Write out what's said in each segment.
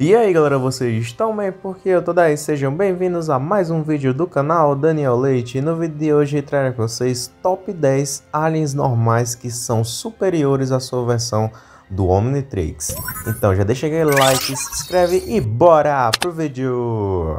E aí galera, vocês estão bem? Porque eu tô daí, sejam bem-vindos a mais um vídeo do canal Daniel Leite. E no vídeo de hoje eu trarei para vocês Top 10 aliens normais que são superiores à sua versão do Omnitrix. Então já deixa aquele like, se inscreve e bora pro vídeo!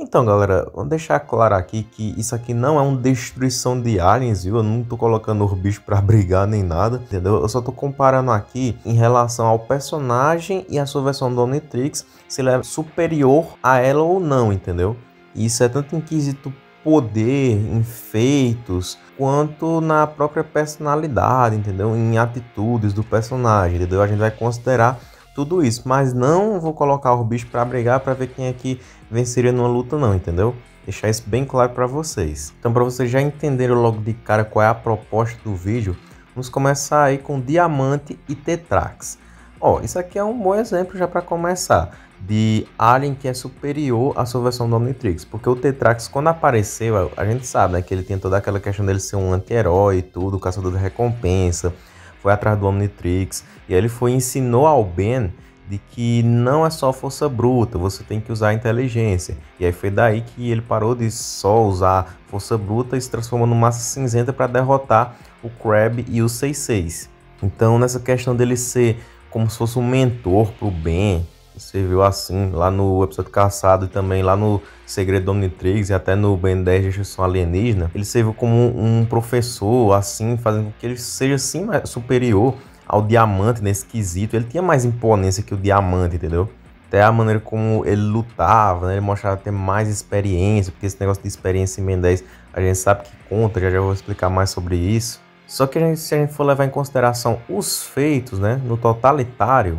Então galera, vou deixar claro aqui que isso aqui não é uma destruição de aliens, viu? Eu não tô colocando os bichos pra brigar nem nada, entendeu? Eu só tô comparando aqui em relação ao personagem e a sua versão do Omnitrix, se ele é superior a ela ou não, entendeu? Isso é tanto em quesito poder, em feitos, quanto na própria personalidade, entendeu? Em atitudes do personagem, entendeu? A gente vai considerar tudo isso, mas não vou colocar os bichos para brigar para ver quem é que venceria numa luta não, entendeu? Deixar isso bem claro para vocês. Então, para vocês já entenderem logo de cara qual é a proposta do vídeo, vamos começar aí com Diamante e Tetrax. Ó, isso aqui é um bom exemplo já para começar, de alien que é superior à sua versão do Omnitrix, porque o Tetrax, quando apareceu, a gente sabe, né, que ele tem toda aquela questão dele ser um anti-herói e tudo, caçador de recompensa, foi atrás do Omnitrix, e ele foi ensinou ao Ben de que não é só força bruta, você tem que usar a inteligência. E aí foi daí que ele parou de só usar força bruta e se transformou no Massa Cinzenta para derrotar o Crab e o 6-6. Então nessa questão dele ser como se fosse um mentor pro Ben, você viu assim lá no episódio caçado e também lá no Segredo do Omnitrix e até no Ben 10 de Extinção Alienígena, ele serviu como um professor, assim, fazendo com que ele seja assim mais superior ao Diamante nesse quesito. Ele tinha mais imponência que o Diamante, entendeu? Até a maneira como ele lutava, né? Ele mostrava ter mais experiência, porque esse negócio de experiência em Ben 10 a gente sabe que conta, já vou explicar mais sobre isso. Só que se a gente for levar em consideração os feitos, né, no totalitário,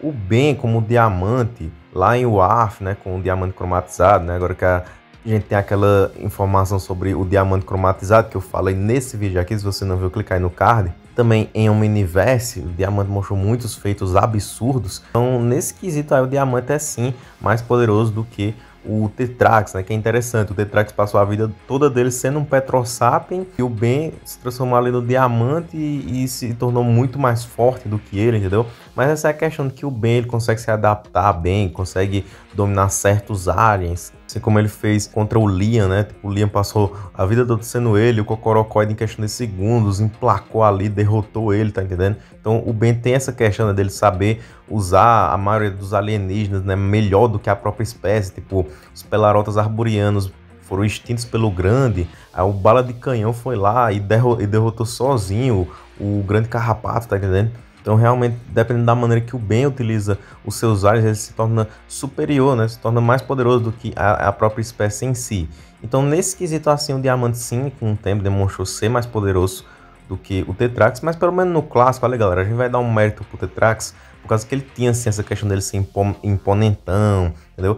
o Ben como Diamante, lá em Warf, né, com o Diamante cromatizado, né, agora que a gente tem aquela informação sobre o Diamante cromatizado que eu falei nesse vídeo aqui, se você não viu, clica aí no card. Também em Omniverse, o Diamante mostrou muitos feitos absurdos. Então, nesse quesito aí, o Diamante é sim mais poderoso do que o Tetrax, né, que é interessante. O Tetrax passou a vida toda dele sendo um Petrosapien, e o Ben se transformou ali no Diamante e se tornou muito mais forte do que ele, entendeu? Mas essa é a questão de que o Ben, ele consegue se adaptar bem, consegue dominar certos aliens, assim como ele fez contra o Liam, né? O Liam passou a vida toda sendo ele, o Cocorocoide em questão de segundos emplacou ali, derrotou ele, tá entendendo? Então o Ben tem essa questão, né, dele saber usar a maioria dos alienígenas, né, melhor do que a própria espécie. Tipo, os pelarotas arborianos foram extintos pelo grande, aí o bala de canhão foi lá e derrotou sozinho o grande carrapato, tá entendendo? Então, realmente, dependendo da maneira que o Ben utiliza os seus aliens, ele se torna superior, né? Se torna mais poderoso do que a própria espécie em si. Então, nesse quesito, assim, o Diamante, sim, com o tempo, demonstrou ser mais poderoso do que o Tetrax. Mas, pelo menos no clássico, olha, galera, a gente vai dar um mérito pro Tetrax, por causa que ele tinha, assim, essa questão dele ser imponentão, entendeu?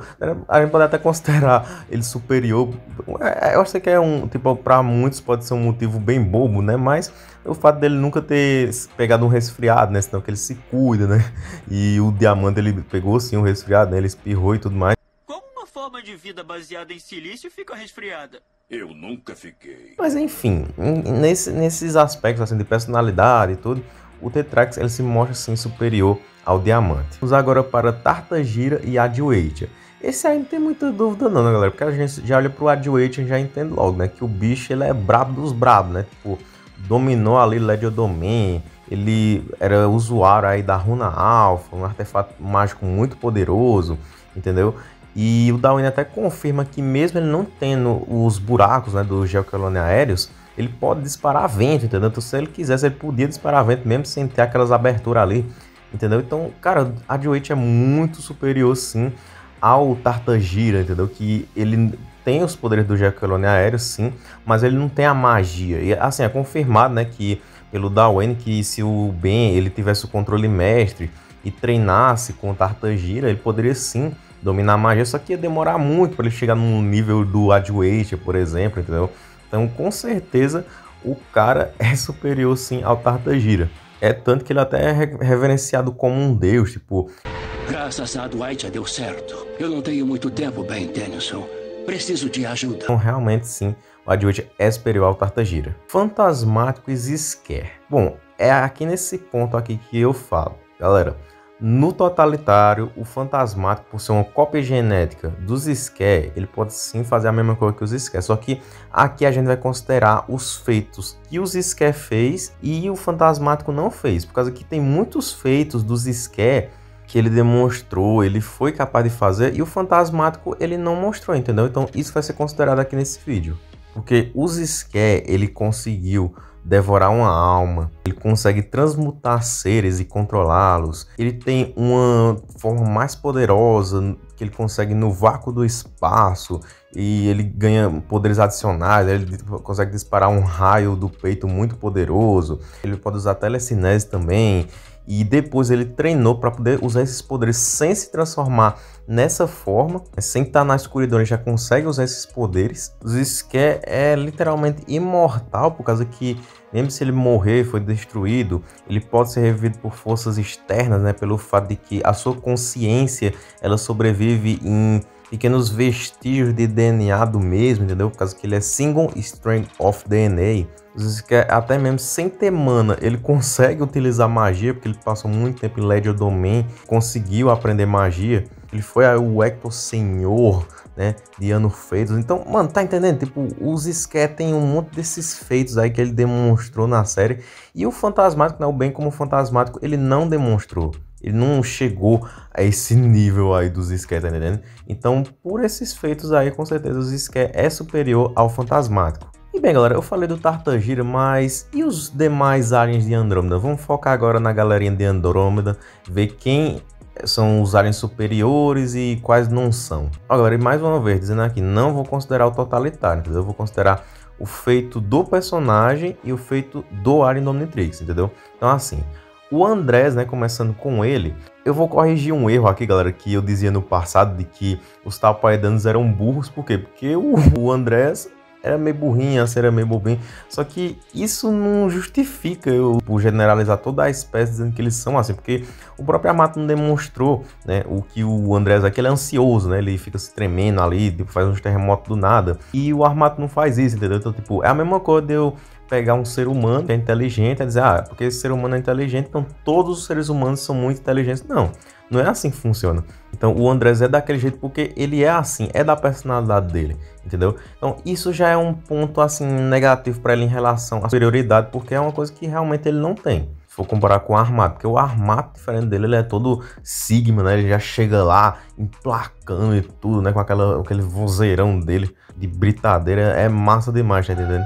A gente pode até considerar ele superior. Eu acho que é um, tipo, pra muitos pode ser um motivo bem bobo, né? Mas o fato dele nunca ter pegado um resfriado, né? Senão que ele se cuida, né? E o Diamante, ele pegou, sim, um resfriado, né? Ele espirrou e tudo mais. Como uma forma de vida baseada em silício fica resfriada? Eu nunca fiquei. Mas, enfim, nesses aspectos, assim, de personalidade e tudo, o Tetrax, ele se mostra, assim, superior ao Diamante. Vamos agora para Tartagira e Adwaita. Esse aí não tem muita dúvida não, né, galera? Porque a gente já olha pro Adwaita e já entende logo, né, que o bicho, ele é brabo dos brabos, né? Tipo, dominou ali Ledio Domain, ele era usuário aí da Runa Alpha, um artefato mágico muito poderoso, entendeu? E o Darwin até confirma que mesmo ele não tendo os buracos, né, dos geocolônia aéreos, ele pode disparar vento, entendeu? Então, se ele quisesse, ele podia disparar vento mesmo sem ter aquelas aberturas ali, entendeu? Então, cara, a Adwaita é muito superior, sim, ao Tartagira, entendeu? Que ele tem os poderes do Geocolônia aéreo, sim, mas ele não tem a magia. E, assim, é confirmado, né, que pelo Darwin, que se o Ben, ele tivesse o controle mestre e treinasse com o Tartagira, ele poderia, sim, dominar a magia, só que ia demorar muito para ele chegar no nível do Adwaita, por exemplo, entendeu? Então, com certeza, o cara é superior, sim, ao Tartagira. É tanto que ele até é reverenciado como um deus, tipo... Graças a Adwaita deu certo. Eu não tenho muito tempo, Ben Dennison. Preciso de ajuda. Então, realmente sim, o Adwaita é superior ao Tartagira. Fantasmático e Zs'Skayr. Bom, é aqui nesse ponto aqui que eu falo. Galera, no totalitário, o Fantasmático, por ser uma cópia genética dos Zs'Skayr, ele pode sim fazer a mesma coisa que os Zs'Skayr. Só que aqui a gente vai considerar os feitos que os Zs'Skayr fez e o Fantasmático não fez. Por causa que tem muitos feitos dos Zs'Skayr que ele demonstrou, ele foi capaz de fazer, e o Fantasmático ele não mostrou, entendeu? Então isso vai ser considerado aqui nesse vídeo. Porque o Zs'Skayr, ele conseguiu devorar uma alma, ele consegue transmutar seres e controlá-los, ele tem uma forma mais poderosa que ele consegue no vácuo do espaço, e ele ganha poderes adicionais, ele consegue disparar um raio do peito muito poderoso, ele pode usar telecinese também. E depois ele treinou para poder usar esses poderes sem se transformar nessa forma. Sem estar na escuridão, ele já consegue usar esses poderes. O Zs'Skayr é literalmente imortal, por causa que, mesmo se ele morrer, foi destruído, ele pode ser revivido por forças externas, né? Pelo fato de que a sua consciência, ela sobrevive em pequenos vestígios de DNA do mesmo, entendeu? Por causa que ele é single strand of DNA. Até mesmo sem ter mana, ele consegue utilizar magia, porque ele passou muito tempo em Ledio Domain, conseguiu aprender magia. Ele foi o Hector Senhor, né, de Ano Feitos. Então, mano, tá entendendo? Tipo, os Zs'Skayr tem um monte desses feitos aí que ele demonstrou na série. E o Fantasmático, né, o bem como o Fantasmático, ele não demonstrou. Ele não chegou a esse nível aí dos Zs'Skayr, tá entendendo? Então, por esses feitos aí, com certeza, o Zs'Skayr é superior ao Fantasmático. E bem, galera, eu falei do Tartagira, mas e os demais aliens de Andrômeda? Vamos focar agora na galerinha de Andrômeda, ver quem são os aliens superiores e quais não são. Agora, e mais uma vez, dizendo aqui, não vou considerar o totalitário, entendeu? Eu vou considerar o feito do personagem e o feito do alien do Omnitrix, entendeu? Então, assim, o Andrés, né, começando com ele, eu vou corrigir um erro aqui, galera, que eu dizia no passado de que os Talpaedanos eram burros. Por quê? Porque o Andrés era meio burrinha, era meio bobinho. Só que isso não justifica eu generalizar toda a espécie dizendo que eles são assim, porque o próprio Armato não demonstrou, né, o que o Andrés aqui, ele é ansioso, né, ele fica se tremendo ali, tipo, faz uns terremotos do nada. E o Armato não faz isso, entendeu? Então, tipo, é a mesma coisa de eu pegar um ser humano que é inteligente e dizer, ah, porque esse ser humano é inteligente, então todos os seres humanos são muito inteligentes. Não, não é assim que funciona. Então o Andrés é daquele jeito porque ele é assim, é da personalidade dele, entendeu? Então isso já é um ponto assim negativo para ele em relação à superioridade, porque é uma coisa que realmente ele não tem. Se for comparar com o Armato, porque o Armato, diferente dele, ele é todo sigma, né? Ele já chega lá emplacando e tudo, né? Com aquele vozeirão dele de britadeira, é massa demais, tá entendendo?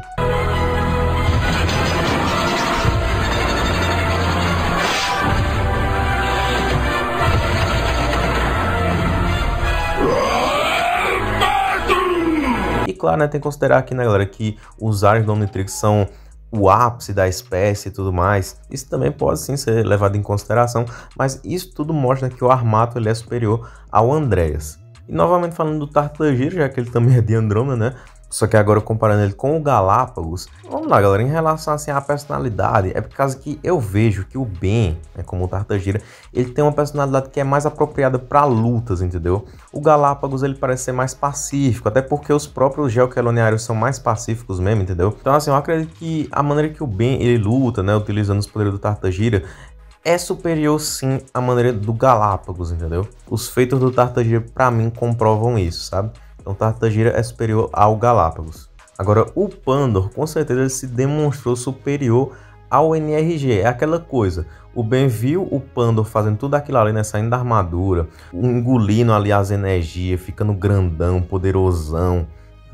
Claro, né, tem que considerar aqui, né, galera, que os aliens do Omnitrix são o ápice da espécie e tudo mais. Isso também pode sim ser levado em consideração, mas isso tudo mostra que o Armato ele é superior ao Andrés. E novamente falando do Tartagira, já que ele também é de Andrômeda, né? Só que agora comparando ele com o Galápagos, vamos lá, galera, em relação assim à personalidade, é por causa que eu vejo que o Ben, né, como o Tartagira, ele tem uma personalidade que é mais apropriada para lutas, entendeu? O Galápagos, ele parece ser mais pacífico, até porque os próprios geoqueloniários são mais pacíficos mesmo, entendeu? Então, assim, eu acredito que a maneira que o Ben, ele luta, né, utilizando os poderes do Tartagira, é superior sim à maneira do Galápagos, entendeu? Os feitos do Tartagira, para mim, comprovam isso, sabe? Então, Tartagira é superior ao Galápagos. Agora, o Pandor, com certeza, ele se demonstrou superior ao NRG. É aquela coisa, o Ben viu o Pandor fazendo tudo aquilo ali, né? Saindo da armadura, engolindo ali as energias, ficando grandão, poderosão.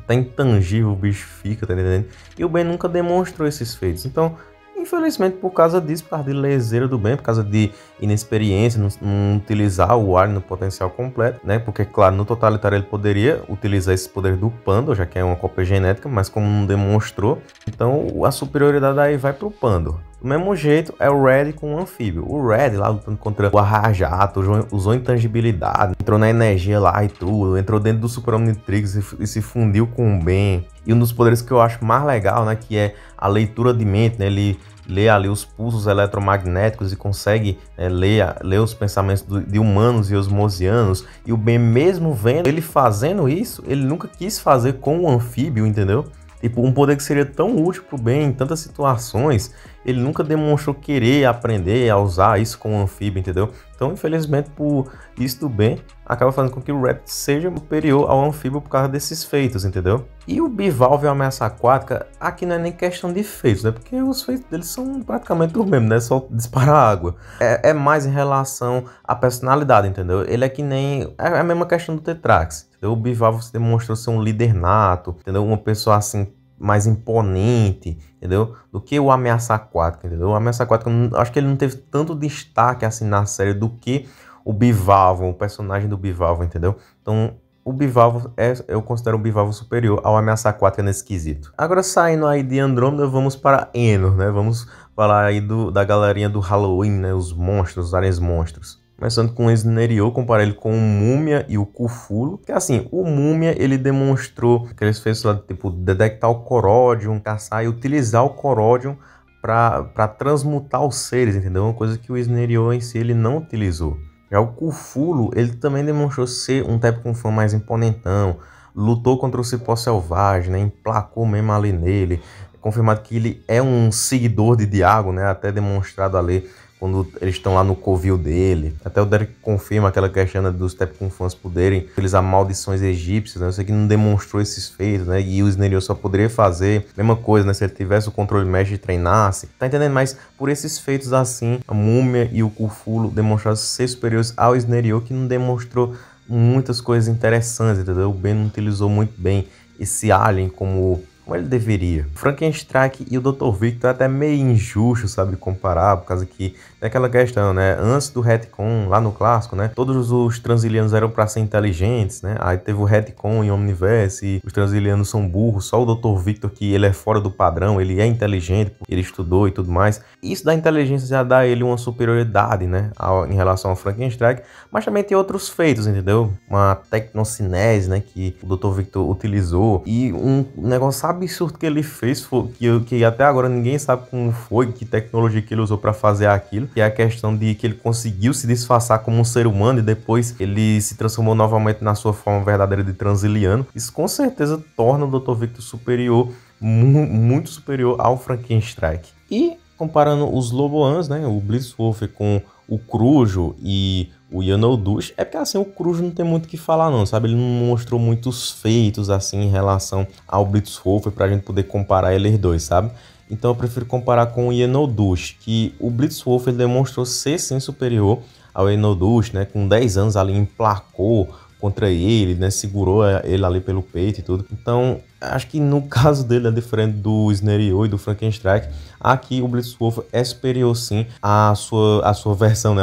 Tá intangível o bicho fica, tá entendendo? E o Ben nunca demonstrou esses feitos. Então, infelizmente, por causa disso, por causa de leseira do Ben, por causa de inexperiência, não utilizar o alien no potencial completo, né? Porque, claro, no totalitário ele poderia utilizar esse poder do Pandor, já que é uma cópia genética, mas como não demonstrou, então a superioridade aí vai pro Pandor. Do mesmo jeito é o Red com o Anfíbio. O Red lá lutando contra o Arrajato, usou intangibilidade, entrou na energia lá e tudo, entrou dentro do Super Omnitrix e se fundiu com o Ben. E um dos poderes que eu acho mais legal, né, que é a leitura de mente, né? Ele lê ali os pulsos eletromagnéticos e consegue ler os pensamentos de humanos e osmosianos. E o Ben, mesmo vendo ele fazendo isso, ele nunca quis fazer com o Anfíbio, entendeu? Tipo, um poder que seria tão útil pro Ben em tantas situações, ele nunca demonstrou querer aprender a usar isso com o Anfíbio, entendeu? Então, infelizmente, por isso do Ben, acaba fazendo com que o Rapt seja superior ao Anfíbio por causa desses feitos, entendeu? E o Bivalve e a Ameaça Aquática, aqui não é nem questão de feitos, né? Porque os feitos deles são praticamente os mesmos, né? Só disparar água. É mais em relação à personalidade, entendeu? Ele é que nem... é a mesma questão do Tetrax. O Bivalve se demonstrou ser um líder nato, entendeu? Uma pessoa assim mais imponente, entendeu? Do que o Ameaça Aquática, entendeu? O Ameaça Aquática, acho que ele não teve tanto destaque assim na série do que o Bivalve, o personagem do Bivalve, entendeu? Então, o Bivalve, eu considero o Bivalve superior ao Ameaça Aquática nesse quesito. Agora, saindo aí de Andrômeda, vamos para Enor, né? Vamos falar aí da galerinha do Halloween, né? Os monstros, os aliens monstros. Começando com o Esnerio, comparar ele com o Múmia e o Kuphulu. Que assim, o Múmia, ele demonstrou que eles fez tipo detectar o Coródion, caçar e utilizar o Coródion para transmutar os seres, entendeu? Uma coisa que o Esnerio em si ele não utilizou. Já o Kuphulu, ele também demonstrou ser um Tepconfã mais imponentão, lutou contra o cipó selvagem, né? Emplacou mesmo ali nele. É confirmado que ele é um seguidor de Diago, né? Até demonstrado ali quando eles estão lá no covil dele. Até o Derek confirma aquela questão dos Tepconfãs poderem utilizar maldições egípcias, né? Eu sei que não demonstrou esses feitos, né? E o Esnerio só poderia fazer a mesma coisa, né? Se ele tivesse o controle mestre e treinasse. Tá entendendo? Mas por esses feitos assim, a Múmia e o Kuphulu demonstraram ser superiores ao Esnerio, que não demonstrou muitas coisas interessantes, entendeu? O Ben não utilizou muito bem esse alien como ele deveria. O Frankenstrike e o Dr. Victor é até meio injusto, sabe, comparar, por causa que é aquela questão, né? Antes do retcon, lá no clássico, né? Todos os transilianos eram para ser inteligentes, né? Aí teve o retcon em Omniverse, os transilianos são burros, só o Dr. Victor que ele é fora do padrão, ele é inteligente, ele estudou e tudo mais. Isso da inteligência já dá a ele uma superioridade, né? Em relação ao Frankenstrike, mas também tem outros feitos, entendeu? Uma tecnocinese, né? Que o Dr. Victor utilizou e um negócio, sabe, absurdo que ele fez, que até agora ninguém sabe como foi, que tecnologia que ele usou para fazer aquilo, que é a questão de que ele conseguiu se disfarçar como um ser humano e depois ele se transformou novamente na sua forma verdadeira de transiliano. Isso com certeza torna o Dr. Victor superior, muito superior ao Frankenstrike. E comparando os Loboans, né, o Blitzwolf com o Crujo e o Yanoldush, é porque assim, o Crujo não tem muito o que falar não, sabe? Ele não mostrou muitos feitos assim em relação ao Blitzwolf pra gente poder comparar eles dois, sabe? Então eu prefiro comparar com o Yanoldush, que o Blitzwolf ele demonstrou ser sim superior ao Yanoldush, né? Com 10 anos ali emplacou contra ele, né? Segurou ele ali pelo peito e tudo. Então, acho que no caso dele é diferente do Esnerio e do Frankenstrike. Aqui o Blitzwolf é superior sim à sua versão, né?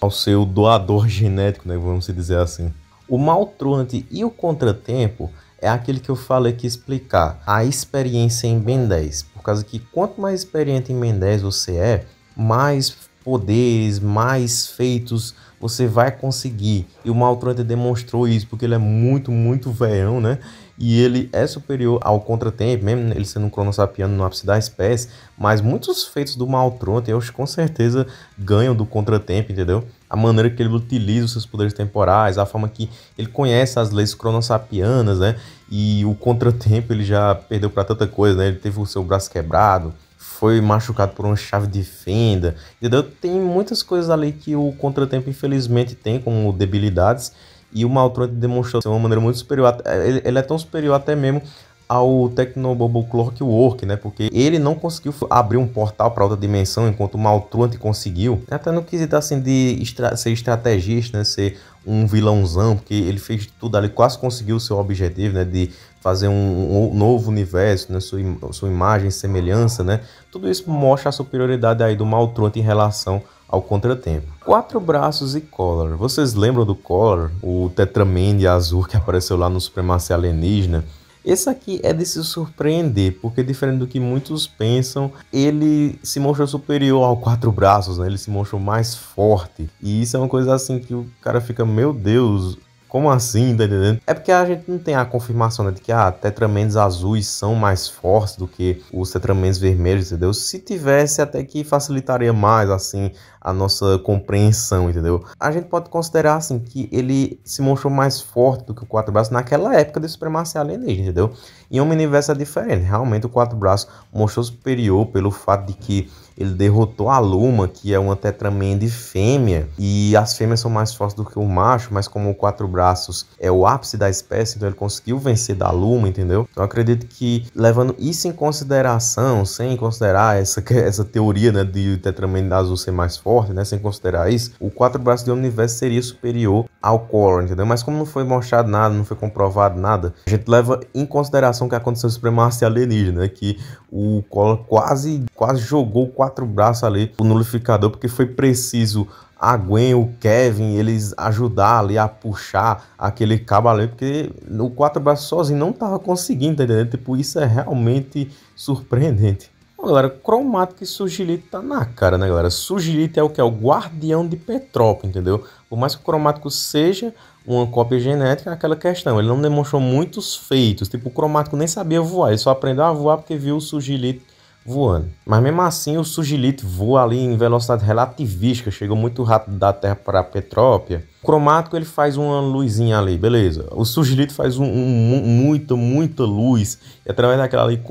Ao seu doador genético, né? Vamos dizer assim. O Maltron e o Contratempo é aquele que eu falei que explicar a experiência em Ben 10. Por causa que quanto mais experiente em Ben 10 você é, mais poderes, mais feitos você vai conseguir. E o Maltron demonstrou isso, porque ele é muito veião, né? E ele é superior ao Contratempo, mesmo ele sendo um cronossapiano no ápice da espécie. Mas muitos feitos do Maltron, eu acho que com certeza ganham do Contratempo, entendeu? A maneira que ele utiliza os seus poderes temporais, a forma que ele conhece as leis cronossapianas, né? E o Contratempo ele já perdeu para tanta coisa, né? Ele teve o seu braço quebrado, foi machucado por uma chave de fenda, entendeu? Tem muitas coisas ali que o Contratempo infelizmente tem como debilidades. E o Maltron demonstrou de uma maneira muito superior. Ele é tão superior até mesmo ao Tecnobobo Clockwork, né? Porque ele não conseguiu abrir um portal para outra dimensão, enquanto o Maltron conseguiu. Até no quesito assim de ser estrategista, né? Ser um vilãozão, porque ele fez tudo ali, quase conseguiu o seu objetivo, né? De fazer um novo universo, né? Sua imagem, semelhança, né? Tudo isso mostra a superioridade aí do Maltron em relação ao Contratempo. Quatro Braços e Collar. Vocês lembram do Collar? O Tetramendes azul que apareceu lá no Supremacia Alienígena? Esse aqui é de se surpreender, porque diferente do que muitos pensam, ele se mostrou superior ao Quatro Braços, né? Ele se mostrou mais forte. E isso é uma coisa assim que o cara fica, meu Deus, Como assim, tá entendendo? É porque a gente não tem a confirmação, né, de que tetramendes azuis são mais fortes do que os tetramendes vermelhos, entendeu? Se tivesse, até que facilitaria mais, assim, a nossa compreensão, entendeu? A gente pode considerar, assim, que ele se mostrou mais forte do que o Quatro Braços naquela época de supremacia alienígena, entendeu? Em um universo é diferente. Realmente, o Quatro Braços mostrou superior pelo fato de que ele derrotou a Luma, que é uma tetramende fêmea, e as fêmeas são mais fortes do que o macho, mas como o Quatro Braços é o ápice da espécie, então ele conseguiu vencer da Luma, entendeu? Então eu acredito que, levando isso em consideração, sem considerar essa teoria, né, de o tetramende azul ser mais forte, né, sem considerar isso, o Quatro Braços de Omniverse seria superior ao Collor, entendeu? Mas como não foi mostrado nada, não foi comprovado nada, a gente leva em consideração o que aconteceu com a supremacia alienígena, né, que o Collor quase jogou Quatro Braços ali, o nulificador, porque foi preciso a Gwen, o Kevin, eles ajudar ali a puxar aquele cabo ali, porque o Quatro Braços sozinho não tava conseguindo, tá entendendo? Tipo, isso é realmente surpreendente. Bom, galera, cromático e surgilite tá na cara, né, galera? Surgilite é o que? É o guardião de Petrópolis, entendeu? Por mais que o cromático seja uma cópia genética, naquela questão, ele não demonstrou muitos feitos. Tipo, o cromático nem sabia voar, ele só aprendeu a voar porque viu o surgilite voando. Mas mesmo assim, o surgilite voa ali em velocidade relativística, chega muito rápido da Terra para a Petrópia. O cromático, ele faz uma luzinha ali, beleza. O surgilite faz muita luz, e através daquela ali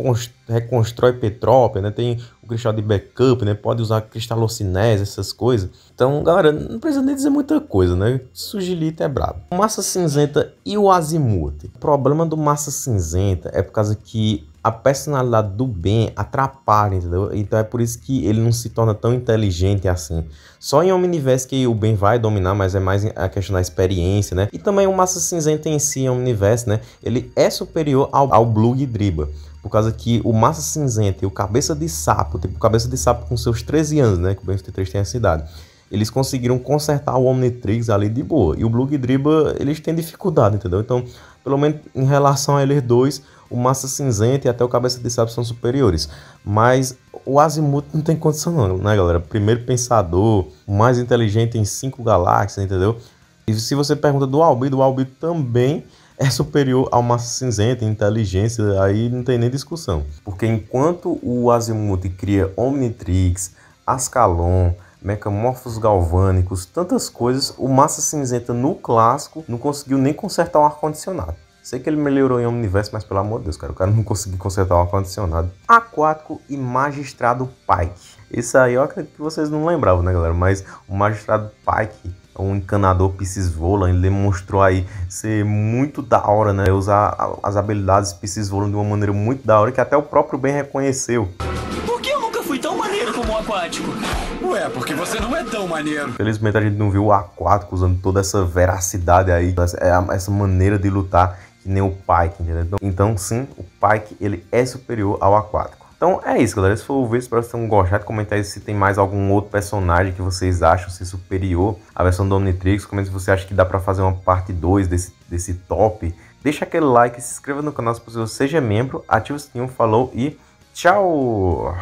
reconstrói Petrópia, né? Tem o cristal de backup, né? Pode usar cristalocinese, essas coisas. Então, galera, não precisa nem dizer muita coisa, né? O surgilite é brabo. Massa Cinzenta e o Azimuth. O problema do Massa Cinzenta é por causa que a personalidade do Ben atrapalha, entendeu? Então é por isso que ele não se torna tão inteligente assim. Só em Omniverse que o Ben vai dominar, mas é mais a questão da experiência, né? E também o Massa Cinzenta em si, em Omniverse, né? Ele é superior ao Blue e Driba. Por causa que o Massa Cinzenta e o Cabeça de Sapo, tipo, Cabeça de Sapo com seus 13 anos, né? Que o Ben 10 tem essa idade. Eles conseguiram consertar o Omnitrix ali de boa. E o Blue e Driba, eles têm dificuldade, entendeu? Então, pelo menos em relação a eles dois, o Massa Cinzenta e até o Cabeça de Sapo são superiores. Mas o Azimuth não tem condição não, né, galera? Primeiro pensador, o mais inteligente em 5 galáxias, entendeu? E se você pergunta do Albedo, o Albedo também é superior ao Massa Cinzenta em inteligência, aí não tem nem discussão. Porque enquanto o Azimuth cria Omnitrix, Ascalon, mecamorfos galvânicos, tantas coisas, o Massa Cinzenta no clássico não conseguiu nem consertar um ar-condicionado. Sei que ele melhorou em Omniverse, mas pelo amor de Deus, cara, o cara não conseguiu consertar um ar-condicionado. Aquático e Magistrado Pike. Isso aí eu acredito que vocês não lembravam, né, galera? Mas o Magistrado Pike, um encanador Piscisvolan, ele demonstrou aí ser muito da hora, né? Usar as habilidades Piscisvolan de uma maneira muito da hora, que até o próprio Ben reconheceu. Por que eu nunca fui tão maneiro como o Aquático? Ué, porque você não é tão maneiro. Felizmente a gente não viu o Aquático usando toda essa veracidade aí, essa maneira de lutar que nem o Pike, entendeu? Então sim, o Pike, ele é superior ao Aquático. Então é isso, galera. Esse foi o vídeo. Espero que vocês tenham gostado. Comenta aí se tem mais algum outro personagem que vocês acham ser superior à versão do Omnitrix. Comenta se você acha que dá pra fazer uma parte 2 desse top. Deixa aquele like, se inscreva no canal se possível, seja membro, ativa o sininho, falou e tchau!